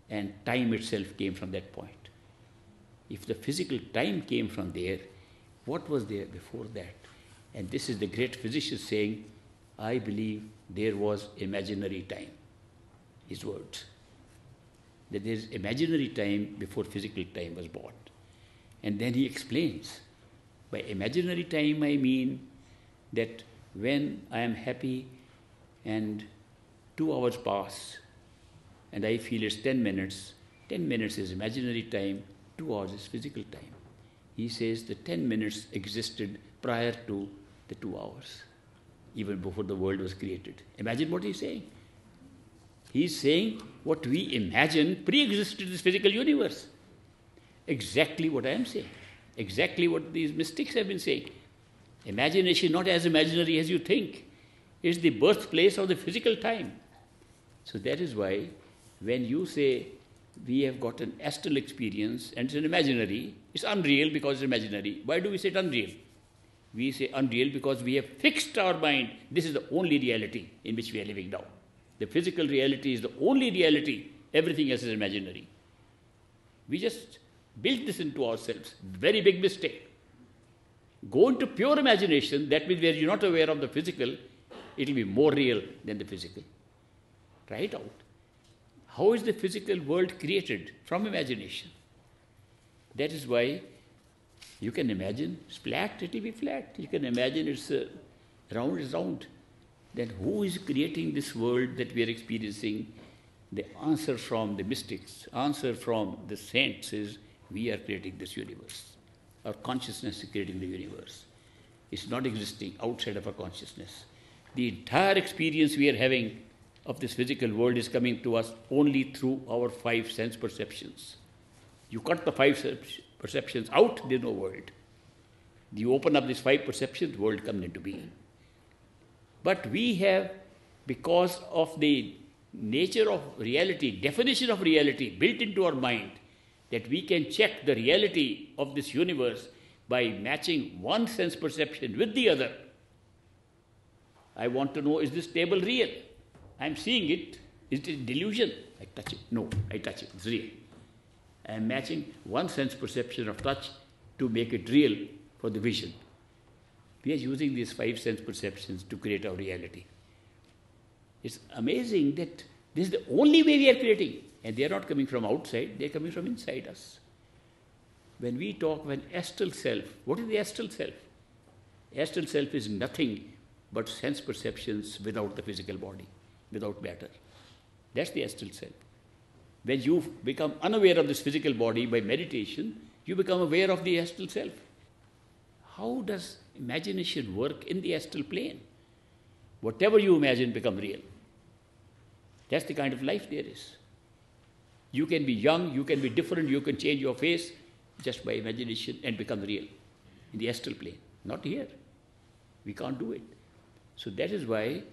and time itself came from that point. If the physical time came from there, what was there before that? And this is the great physicist saying, I believe there was imaginary time, his words. That there is imaginary time before physical time was born. And then he explains. By imaginary time, I mean that when I am happy and 2 hours pass and I feel it's 10 minutes, 10 minutes is imaginary time, 2 hours is physical time. He says the 10 minutes existed prior to the 2 hours, even before the world was created. Imagine what he's saying. He's saying what we imagine pre-existed this physical universe. Exactly what I am saying. Exactly what these mystics have been saying. Imagination, not as imaginary as you think, is the birthplace of the physical time. So that is why when you say we have got an astral experience and it's an imaginary, it's unreal because it's imaginary. Why do we say it's unreal? We say unreal because we have fixed our mind. This is the only reality in which we are living now. The physical reality is the only reality. Everything else is imaginary. We just built this into ourselves. Very big mistake. Go into pure imagination, that means where you're not aware of the physical, it'll be more real than the physical. Try it out. How is the physical world created? From imagination. That is why you can imagine it's flat, it'll be flat. You can imagine it's round, it's round. Then who is creating this world that we are experiencing? The answer from the mystics, answer from the saints is, we are creating this universe. Our consciousness is creating the universe. It's not existing outside of our consciousness. The entire experience we are having of this physical world is coming to us only through our 5 sense perceptions. You cut the 5 perceptions out, there's no world. You open up these 5 perceptions, world comes into being. But we have, because of the nature of reality, definition of reality built into our mind, that we can check the reality of this universe by matching one sense perception with the other. I want to know, is this table real? I am seeing it. Is it a delusion? I touch it. No, I touch it. It's real. I am matching one sense perception of touch to make it real for the vision. We are using these five sense perceptions to create our reality. It's amazing that this is the only way we are creating. And they are not coming from outside, they are coming from inside us. When we talk of an astral self, what is the astral self? Astral self is nothing but sense perceptions without the physical body, without matter. That's the astral self. When you become unaware of this physical body by meditation, you become aware of the astral self. How does imagination work in the astral plane? Whatever you imagine becomes real. That's the kind of life there is. You can be young, you can be different, you can change your face just by imagination and become real in the astral plane. Not here. We can't do it. So that is why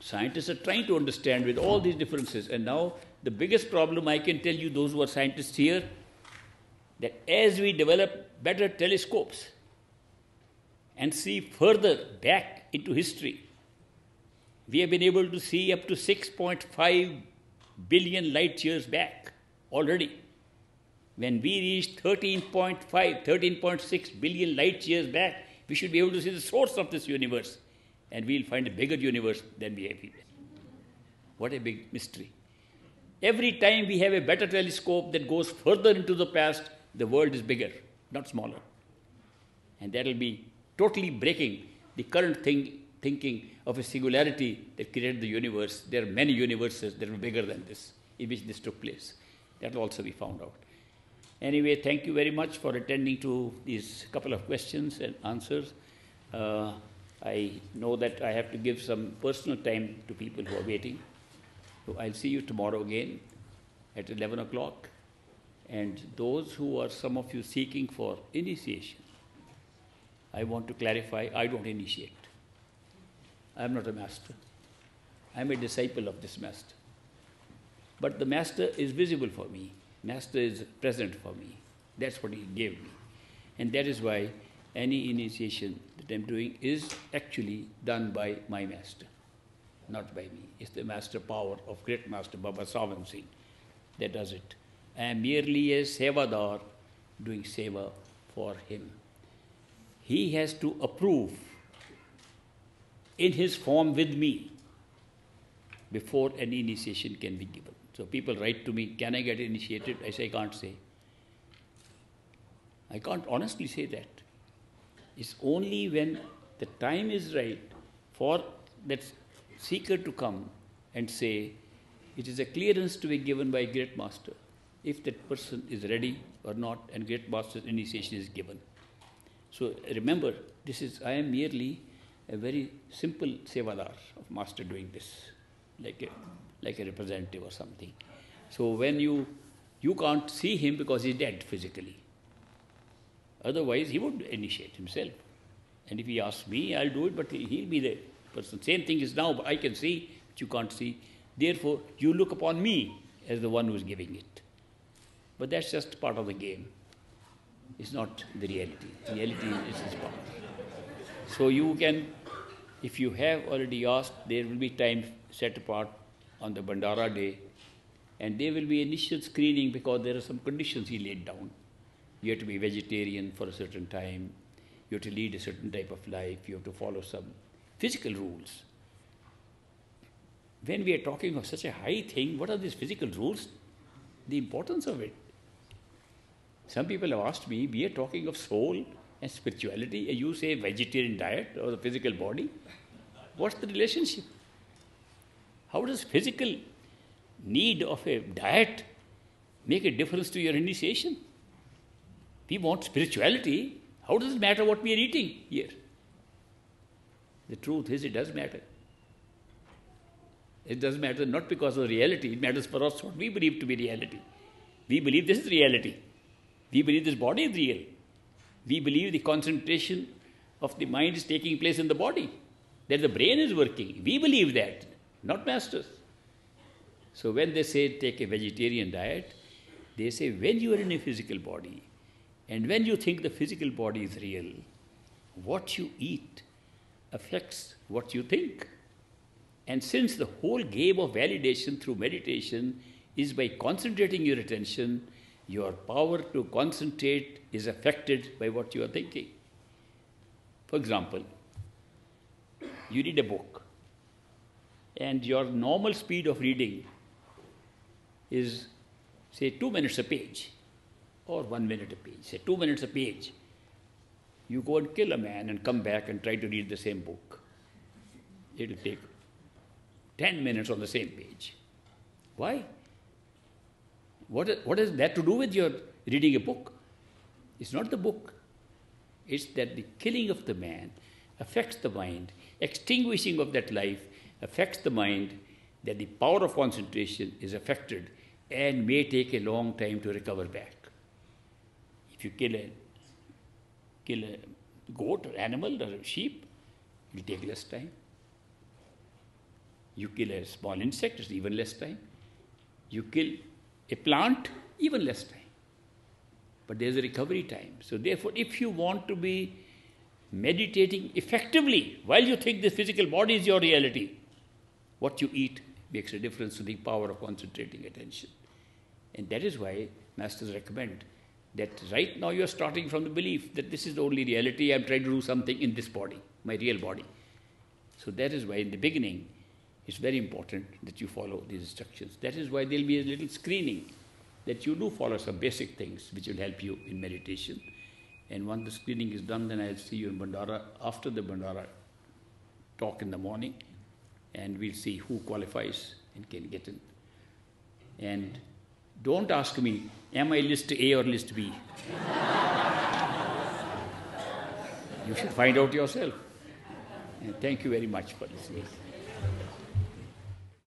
scientists are trying to understand with all these differences. And now the biggest problem I can tell you, those who are scientists here, that as we develop better telescopes and see further back into history, we have been able to see up to 6.5 billion light years back already. When we reach 13.6 billion light years back, we should be able to see the source of this universe, and we'll find a bigger universe than we have here. What a big mystery. Every time we have a better telescope that goes further into the past, the world is bigger, not smaller. And that will be totally breaking the current thinking of a singularity that created the universe. There are many universes that are bigger than this, in which this took place. That will also be found out. Anyway, thank you very much for attending to these couple of questions and answers. I know that I have to give some personal time to people who are waiting. So I'll see you tomorrow again at 11 o'clock. And those who are, some of you, seeking for initiation, I want to clarify, I don't initiate. I am not a master. I am a disciple of this master. But the master is visible for me. Master is present for me. That's what he gave me. And that is why any initiation that I'm doing is actually done by my master, not by me. It's the master power of great master Baba Sawan Singh that does it. I am merely a sevadar doing seva for him. He has to approve in his form with me before any initiation can be given. So people write to me, can I get initiated? I say, I can't say. I can't honestly say that. It's only when the time is right for that seeker to come and say, it is a clearance to be given by a great master, if that person is ready or not, and great master's initiation is given. So remember, this is, I am merely a very simple sevadar of master doing this, like a representative or something. So when you can't see him because he's dead physically. Otherwise, he would initiate himself. And if he asks me, I'll do it, but he'll be the person. Same thing is now, but I can see, but you can't see. Therefore, you look upon me as the one who's giving it. But that's just part of the game. It's not the reality. The reality is his power. So you can, if you have already asked, there will be time set apart on the Bandara day, and there will be initial screening because there are some conditions he laid down. You have to be vegetarian for a certain time, you have to lead a certain type of life, you have to follow some physical rules. When we are talking of such a high thing, what are these physical rules? The importance of it. Some people have asked me, we are talking of soul and spirituality, and you say vegetarian diet or the physical body. What's the relationship? How does physical need of a diet make a difference to your initiation? We want spirituality. How does it matter what we are eating here? The truth is, it does matter. It does matter not because of reality. It matters for us what we believe to be reality. We believe this is reality. We believe this body is real. We believe the concentration of the mind is taking place in the body. that the brain is working. We believe that, not masters. So when they say take a vegetarian diet, they say when you are in a physical body and when you think the physical body is real, what you eat affects what you think. And since the whole game of validation through meditation is by concentrating your attention, your power to concentrate is affected by what you are thinking. For example, you read a book and your normal speed of reading is, say, 2 minutes a page or 1 minute a page, say 2 minutes a page. You go and kill a man and come back and try to read the same book. It will take 10 minutes on the same page. Why? What has that to do with your reading a book? It's not the book. It's that the killing of the man affects the mind, extinguishing of that life affects the mind, that the power of concentration is affected and may take a long time to recover back. If you kill a goat or animal or a sheep, it will take less time. You kill a small insect, it's even less time. You kill a plant, even less time. But there's a recovery time. So therefore, if you want to be meditating effectively while you think the physical body is your reality, what you eat makes a difference to the power of concentrating attention. And that is why masters recommend that right now you're starting from the belief that this is the only reality, I'm trying to do something in this body, my real body. So that is why in the beginning, it's very important that you follow these instructions. That is why there'll be a little screening that you do follow some basic things which will help you in meditation. And once the screening is done, then I'll see you in Bandara after the Bandara talk in the morning, and we'll see who qualifies and can get in. And don't ask me, am I list A or list B? You should find out yourself. And thank you very much for listening.